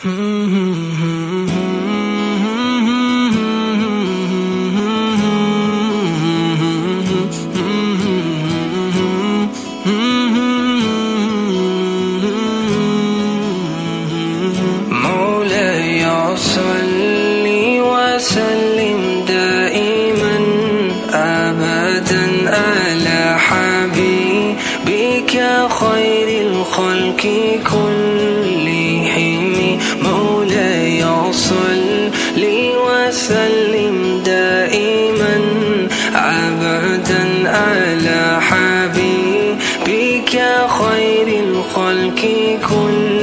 مولاي صل وسلم دائما أبدا على حبيبك خير الخلق كلهم. مولاي صل وسلم دائما أبدا على حبيبك خير الخلق كلهم.